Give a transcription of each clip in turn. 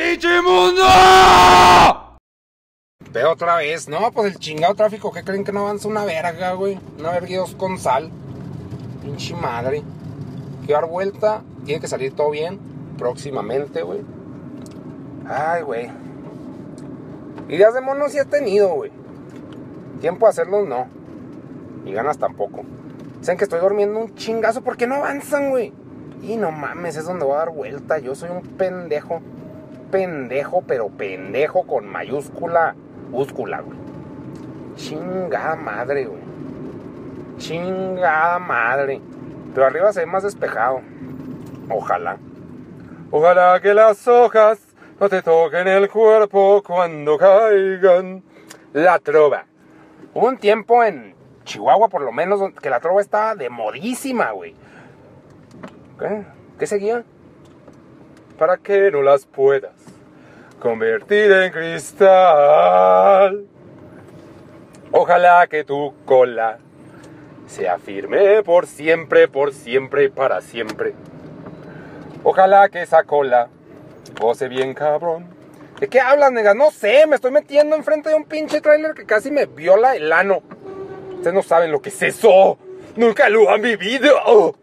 ¡Pinche mundo! Pero otra vez, no, pues el chingado tráfico, ¿qué creen que no avanza una verga, güey? Una verga y dos con sal. Pinche madre. Quiero dar vuelta, tiene que salir todo bien próximamente, güey. Ay, güey. Ideas de mono sí he tenido, güey. Tiempo de hacerlos no. Y ganas tampoco. Dicen que estoy durmiendo un chingazo porque no avanzan, güey. Y no mames, es donde voy a dar vuelta. Yo soy un pendejo. Pendejo, pero pendejo con mayúscula, úscula, güey. Chingada madre, güey. Chingada madre. Pero arriba se ve más despejado. Ojalá. Ojalá que las hojas no te toquen el cuerpo cuando caigan. La trova. Hubo un tiempo en Chihuahua, por lo menos, que la trova estaba de modísima, güey. ¿Qué? ¿Qué seguía? Para que no las puedas convertir en cristal. Ojalá que tu cola sea firme por siempre y para siempre. Ojalá que esa cola goce bien cabrón. ¿De qué hablas, nega? No sé, me estoy metiendo enfrente de un pinche trailer que casi me viola el ano. Ustedes no saben lo que es eso. Nunca lo han vivido. Oh.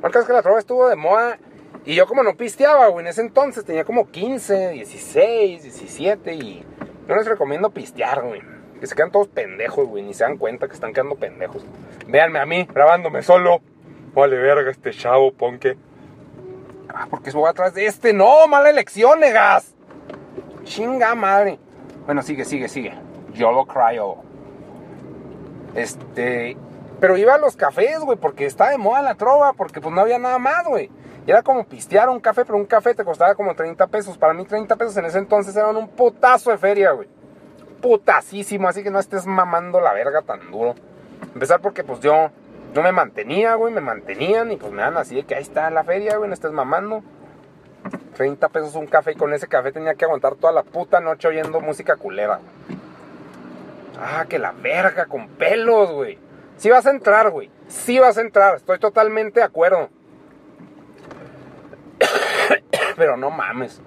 Marcas que la trova estuvo de moda. Y yo como no pisteaba, güey, en ese entonces tenía como 15, 16, 17 y no les recomiendo pistear, güey. Que se quedan todos pendejos, güey, ni se dan cuenta que están quedando pendejos. Véanme a mí, grabándome solo. Vale verga este chavo, ponque. Ah, porque se va atrás de este. No, mala elección, negas. Chinga madre. Bueno, sigue. Yo lo cryo. Pero iba a los cafés, güey, porque estaba de moda la trova, porque pues no había nada más, güey. Y era como pistear un café, pero un café te costaba como 30 pesos. Para mí 30 pesos en ese entonces eran un putazo de feria, güey. Putasísimo, así que no estés mamando la verga tan duro. Empezar porque pues yo me mantenía, güey, me mantenían y pues me dan así de que ahí está la feria, güey, no estés mamando. 30 pesos un café y con ese café tenía que aguantar toda la puta noche oyendo música culera, güey. Ah, que la verga con pelos, güey. Sí vas a entrar, güey. Sí vas a entrar, estoy totalmente de acuerdo. Pero no mames.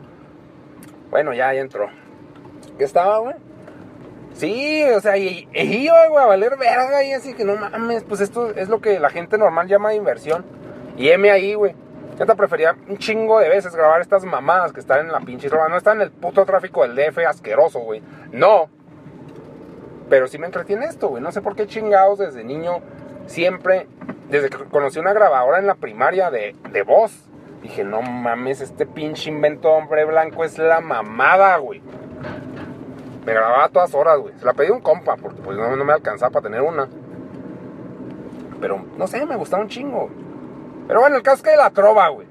Bueno, ya entró. ¿Qué estaba, güey? Sí, o sea, y iba, güey, a valer verga. Y así que no mames. Pues esto es lo que la gente normal llama inversión. Y M ahí, güey. Yo te prefería un chingo de veces grabar estas mamadas que están en la pinche roba. No están en el puto tráfico del DF asqueroso, güey. No. Pero sí me entretiene esto, güey. No sé por qué chingados desde niño. Siempre, desde que conocí una grabadora en la primaria de voz. Dije, no mames, este pinche invento de hombre blanco es la mamada, güey. Me grababa a todas horas, güey. Se la pedí a un compa, porque pues no me alcanzaba para tener una. Pero, no sé, me gustaba un chingo, güey. Pero bueno, el caso es que la trova, güey.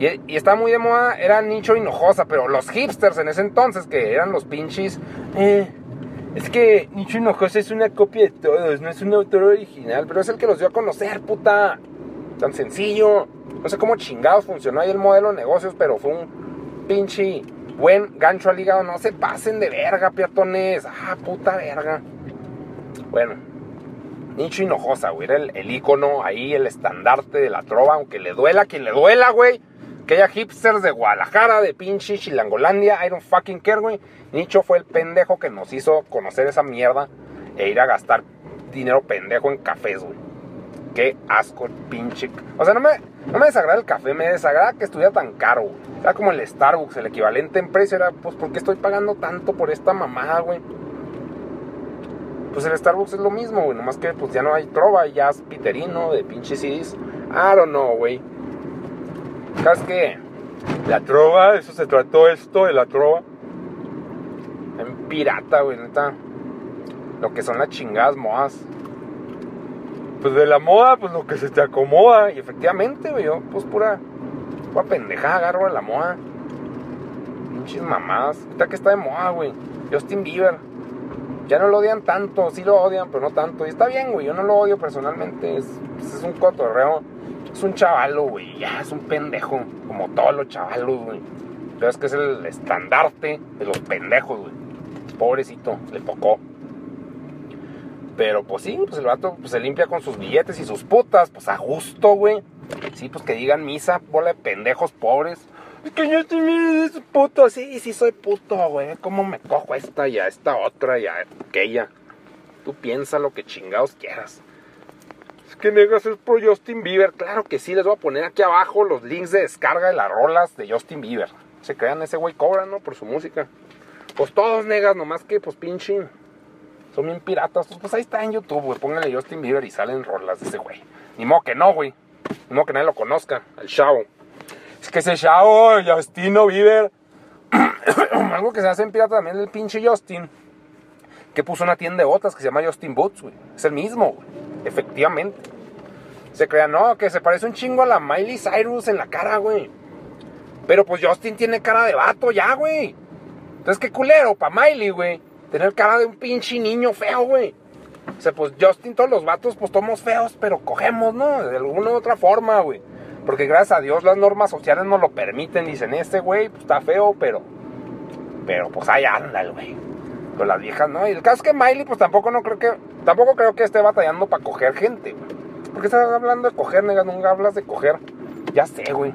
Y estaba muy de moda, era nicho Hinojosa. Pero los hipsters en ese entonces, que eran los pinches... es que nicho Hinojosa es una copia de todos, no es un autor original. Pero es el que los dio a conocer, puta. Tan sencillo. No sé cómo chingados funcionó ahí el modelo de negocios, pero fue un pinche buen gancho al hígado. No se pasen de verga, peatones. Ah, puta verga. Bueno, nicho Hinojosa, güey. Era el ícono ahí, el estandarte de la trova. Aunque le duela a quien le duela, güey. Que haya hipsters de Guadalajara, de pinche Chilangolandia. I don't fucking care, güey. Nicho fue el pendejo que nos hizo conocer esa mierda e ir a gastar dinero pendejo en cafés, güey. Qué asco, pinche. O sea, no me desagrada el café, me desagrada que estuviera tan caro, güey. Era como el Starbucks, el equivalente en precio. Era, pues, ¿por qué estoy pagando tanto por esta mamada, güey? Pues el Starbucks es lo mismo, güey. Nomás que, pues, ya no hay trova, ya es piterino de pinche CDs. I don't know, güey. ¿Sabes qué? La trova, eso se trató esto de la trova. En pirata, güey, neta. Lo que son las chingadas modas. Pues de la moda, pues lo que se te acomoda. Y efectivamente, güey, yo, pues pura pendejada agarro a la moda. Pinches mamadas. Ahorita que está de moda, güey, Justin Bieber. Ya no lo odian tanto. Sí lo odian, pero no tanto. Y está bien, güey, yo no lo odio personalmente. Es un cotorreo. Es un chavalo, güey, ya, es un pendejo. Como todos los chavalos, güey. Pero es que es el estandarte de los pendejos, güey. Pobrecito, le tocó. Pero pues sí, pues el vato pues, se limpia con sus billetes y sus putas. Pues a gusto, güey. Sí, pues que digan misa, bola de pendejos pobres. Es que yo sí me soy puto, sí, sí soy puto, güey. ¿Cómo me cojo esta y a esta otra y a aquella? Tú piensa lo que chingados quieras. Es que negas es por Justin Bieber. Claro que sí, les voy a poner aquí abajo los links de descarga de las rolas de Justin Bieber. Se crean, ese güey cobra, ¿no? Por su música. Pues todos negas, nomás que pues pinche son bien piratas. Pues ahí está en YouTube, güey. Pónganle Justin Bieber y salen rolas de ese güey. Ni modo que no, güey. Ni modo que nadie lo conozca, el chavo. Es que ese chavo, Justin Bieber. Algo que se hace en pirata también el pinche Justin. Que puso una tienda de botas que se llama Justin Boots, güey. Es el mismo, güey. Efectivamente. Se crea, no, que se parece un chingo a la Miley Cyrus en la cara, güey. Pero pues Justin tiene cara de vato ya, güey. Entonces, qué culero pa' Miley, güey. Tener cara de un pinche niño feo, güey. O sea, pues Justin, todos los vatos, pues somos feos, pero cogemos, ¿no? De alguna u otra forma, güey. Porque gracias a Dios las normas sociales nos lo permiten. Dicen, este güey, pues está feo, pero pues ahí anda el güey. Pero las viejas, ¿no? Y el caso es que Miley, pues tampoco creo que esté batallando para coger gente, güey. ¿Por qué estás hablando de coger, nega? Nunca hablas de coger. Ya sé, güey.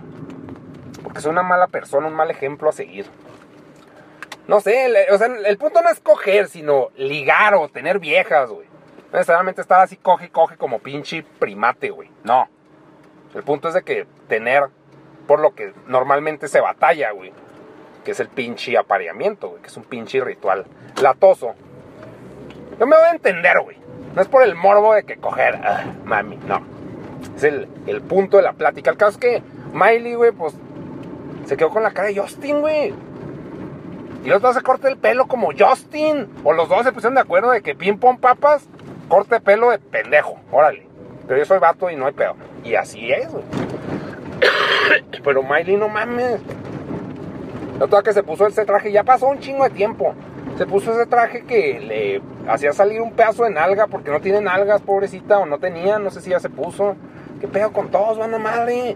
Porque soy una mala persona, un mal ejemplo a seguir. No sé, o sea, el punto no es coger, sino ligar o tener viejas, güey. No necesariamente estar así, coge como pinche primate, güey. No. El punto es de que tener por lo que normalmente se batalla, güey. Que es el pinche apareamiento, güey. Que es un pinche ritual latoso. No me voy a entender, güey. No es por el morbo de que coger. Mami, no. Es el punto de la plática. El caso es que Miley, güey, pues se quedó con la cara de Justin, güey. Y los dos se corta el pelo como Justin. O los dos se pusieron de acuerdo de que ping pong papas, corte de pelo de pendejo. Órale. Pero yo soy vato y no hay pedo. Y así es, güey. Pero Miley, no mames. La otra que se puso ese traje, ya pasó un chingo de tiempo. Se puso ese traje que le hacía salir un pedazo de nalga porque no tiene nalgas, pobrecita, o no tenía, no sé si ya se puso. ¿Qué pedo con todos, van a madre?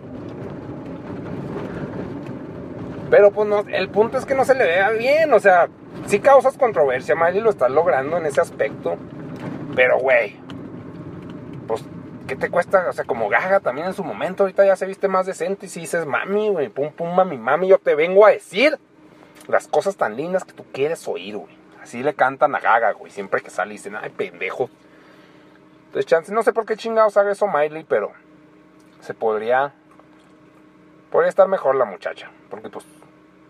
Pero pues no, el punto es que no se le vea bien, o sea, sí causas controversia, Miley lo estás logrando en ese aspecto, pero güey, pues, ¿qué te cuesta? O sea, como Gaga también en su momento, ahorita ya se viste más decente y si dices, mami, güey, pum, pum, mami, mami, yo te vengo a decir las cosas tan lindas que tú quieres oír, güey. Así le cantan a Gaga, güey, siempre que sale y dicen, ay, pendejo. Entonces, chance, no sé por qué chingados haga eso Miley, pero se podría estar mejor la muchacha, porque pues,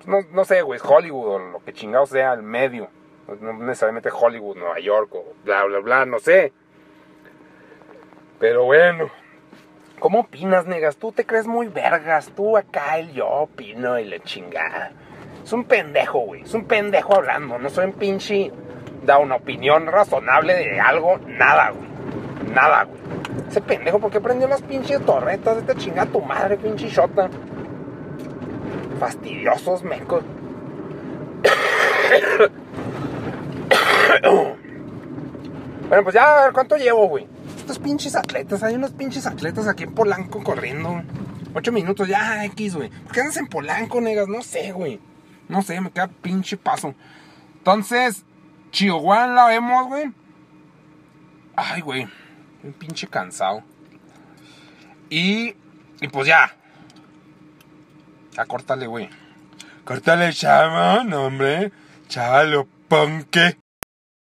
no sé, güey, es Hollywood o lo que chingado sea el medio. No necesariamente Hollywood, Nueva York o bla, bla, bla, no sé. Pero bueno, ¿cómo opinas, negas? Tú te crees muy vergas. Tú acá, el yo opino y la chingada. Es un pendejo, güey. Es un pendejo hablando. No soy un pinche... Da una opinión razonable de algo. Nada, güey. Nada, güey. Ese pendejo, ¿por qué prendió las pinches torretas? Esta chingada tu madre, pinche chota. Fastidiosos mecos. Bueno, pues ya, a ver, ¿cuánto llevo, güey? Estos pinches atletas, hay unos pinches atletas aquí en Polanco corriendo. 8 minutos, ya, X, güey. ¿Por qué andas en Polanco, negas? No sé, güey. No sé, me queda pinche paso. Entonces, Chihuahua la vemos, güey. Ay, güey. Un pinche cansado. Y pues ya. Ya, córtale, güey. Córtale, chavo, no, hombre. Chalo, ponque.